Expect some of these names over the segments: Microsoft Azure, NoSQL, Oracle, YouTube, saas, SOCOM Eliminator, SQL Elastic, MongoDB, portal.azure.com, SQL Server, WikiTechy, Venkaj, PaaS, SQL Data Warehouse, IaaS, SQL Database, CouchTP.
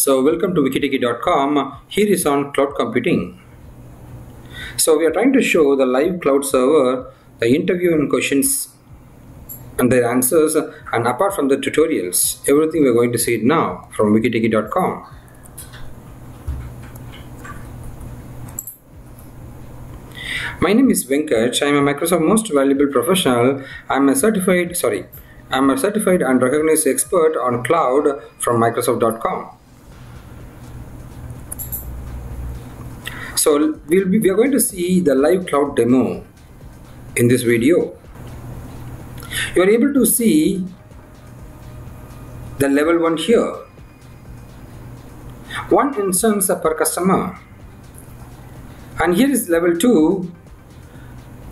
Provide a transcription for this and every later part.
So welcome to WikiDiki.com. Here is on cloud computing. So we are trying to show the live cloud server, the interview and questions and their answers, and apart from the tutorials, everything we are going to see now from WikiDiki.com. My name is Venkaj. I am a Microsoft Most Valuable Professional. I am a certified and recognized expert on cloud from Microsoft.com. So we are going to see the live cloud demo in this video. You are able to see the level 1 here. One instance per customer. And here is level 2.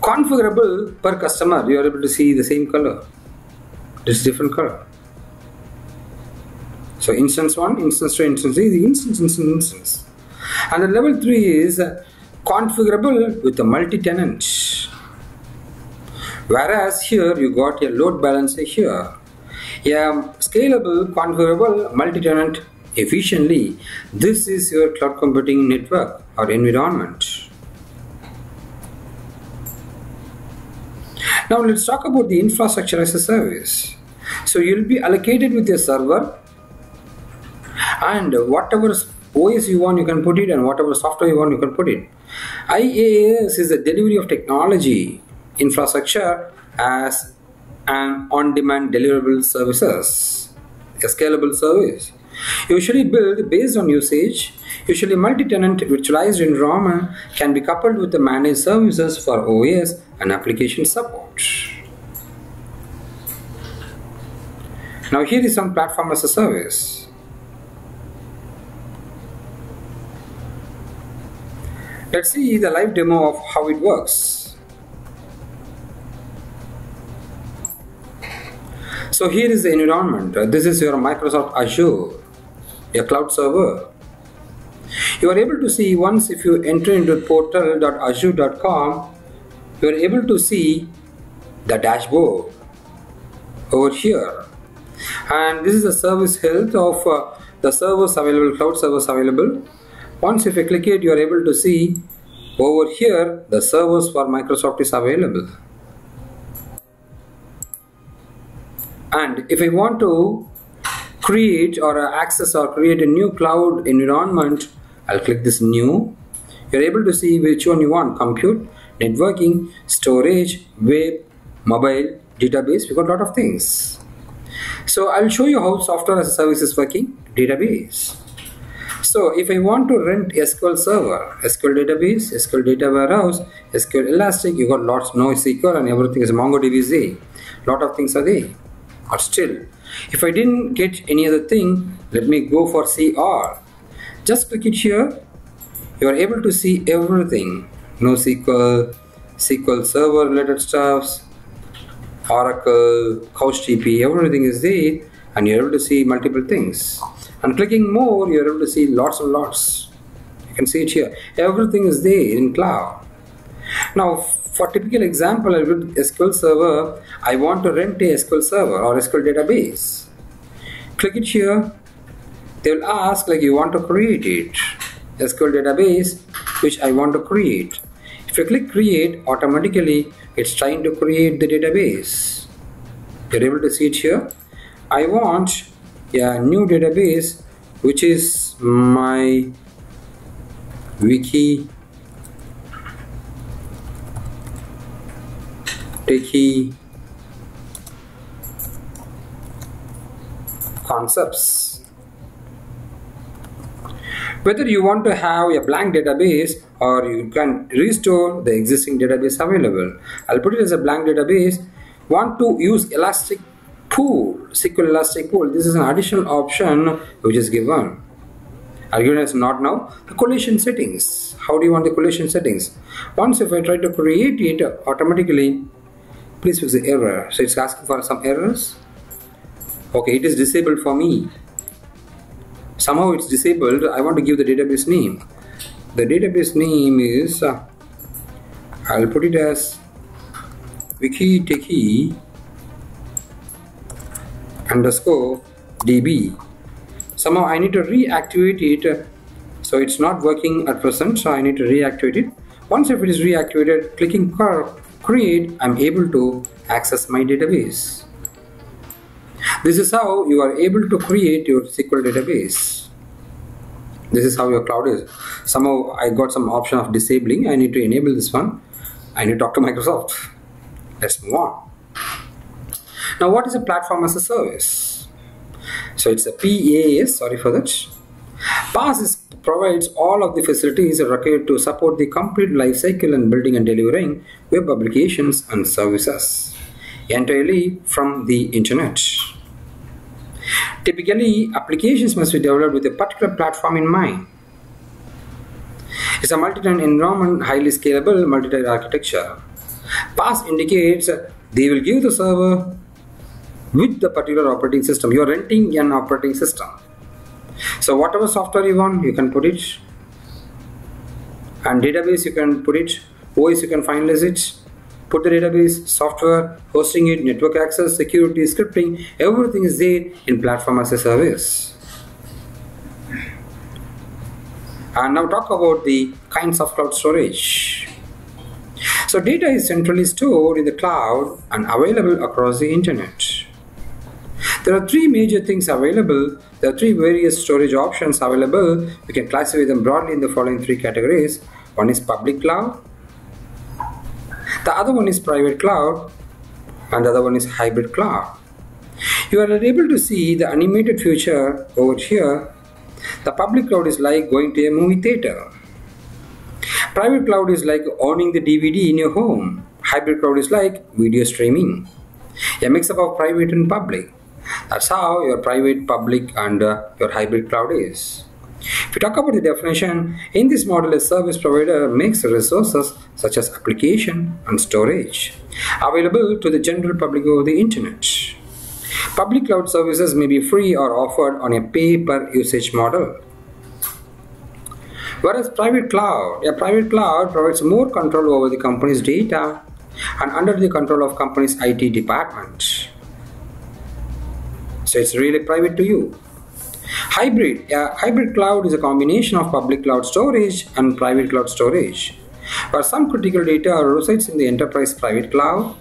Configurable per customer. You are able to see the same color. This different color. So instance 1, instance 2, instance 3, the instance. And the level 3 is configurable with a multi-tenant. Whereas here you got a load balancer here. Yeah, scalable, configurable, multi-tenant efficiently. This is your cloud computing network or environment. Now let's talk about the infrastructure as a service. So you'll be allocated with your server, and whatever OS you want you can put it, and whatever software you want you can put it. IaaS is the delivery of technology infrastructure as an on-demand deliverable services, a scalable service. Usually built based on usage, usually multi-tenant virtualized environment can be coupled with the managed services for OS and application support. Now here is some platform as a service. Let's see the live demo of how it works. So here is the environment. This is your Microsoft Azure, your cloud server. You are able to see, once if you enter into portal.azure.com, you are able to see the dashboard over here. And this is the service health of the servers available, cloud servers available. Once if you click it, you are able to see over here the servers for Microsoft is available. And if I want to create or access or create a new cloud environment, I'll click this new. You're able to see which one you want: compute, networking, storage, web, mobile, database. We've got a lot of things. So I'll show you how software as a service is working, database. So if I want to rent SQL Server, SQL Database, SQL Data Warehouse, SQL Elastic, you got lots, NoSQL and everything is MongoDB is there. Lot of things are there. Or still, if I didn't get any other thing, let me go for see all. Just click it here. You are able to see everything. NoSQL, SQL Server related stuffs, Oracle, CouchTP, everything is there, and you are able to see multiple things. And clicking more, you are able to see lots and lots. You can see it here. Everything is there in cloud. Now, for typical example, with SQL Server, I want to rent a SQL Server or SQL Database. Click it here. They will ask like you want to create it. SQL Database, which I want to create. If you click create, automatically it's trying to create the database. You're able to see it here. I want a new database, which is my WikiTechy concepts. Whether you want to have a blank database or you can restore the existing database available. I'll put it as a blank database. Want to use Elastic Pool, SQL Elastic Pool. This is an additional option which is given. I'll give it as not now. The collision settings. How do you want the collision settings? Once if I try to create it, automatically, please fix the error. So it's asking for some errors. Okay, it is disabled for me. Somehow it's disabled. I want to give the database name. The database name is, I'll put it as WikiTechy_DB. Somehow I need to reactivate it. So it's not working at present, so I need to reactivate it. Once if it is reactivated, clicking create, I'm able to access my database. This is how you are able to create your SQL database. This is how your cloud is. Somehow I got some option of disabling. I need to enable this one. I need to talk to Microsoft. Let's move on. Now, what is a platform as a service? So it's a PaaS, sorry for that. PaaS provides all of the facilities required to support the complete life cycle and building and delivering web applications and services entirely from the internet. Typically, applications must be developed with a particular platform in mind. It's a multi-tenant environment, highly scalable, multi-tenant architecture. PaaS indicates they will give the server with the particular operating system. You are renting an operating system. So whatever software you want, you can put it. And database, you can put it. OS, you can finalize it. Put the database, software, hosting it, network access, security, scripting, everything is there in platform as a service. And now talk about the kinds of cloud storage. So data is centrally stored in the cloud and available across the internet. There are three major things available. There are three various storage options available. We can classify them broadly in the following three categories. One is public cloud. The other one is private cloud, and the other one is hybrid cloud. You are able to see the animated feature over here. The public cloud is like going to a movie theater. Private cloud is like owning the DVD in your home. Hybrid cloud is like video streaming. A mix-up of private and public. That's how your private, public, and your hybrid cloud is. If we talk about the definition, in this model, a service provider makes resources such as application and storage available to the general public over the internet. Public cloud services may be free or offered on a pay-per-usage model. Whereas a private cloud provides more control over the company's data and under the control of company's IT department. So it's really private to you. Hybrid cloud is a combination of public cloud storage and private cloud storage, where some critical data resides in the enterprise private cloud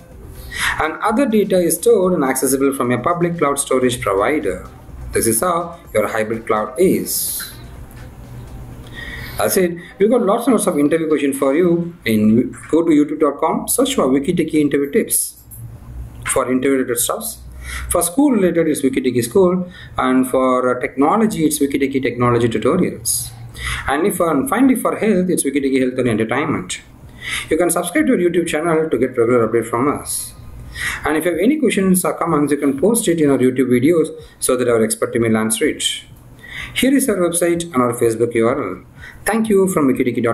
and other data is stored and accessible from a public cloud storage provider. This is how your hybrid cloud is. That's it. We've got lots and lots of interview questions for you. And go to youtube.com, search for WikiTechy interview tips for interview related stuffs. For school related, it's WikiTechy School, and for technology, it's WikiTechy Technology Tutorials. And finally, for health, it's WikiTechy Health and Entertainment. You can subscribe to our YouTube channel to get regular updates from us. And if you have any questions or comments, you can post it in our YouTube videos so that our expert team will answer it. Here is our website and our Facebook URL. Thank you from WikiTechy.com.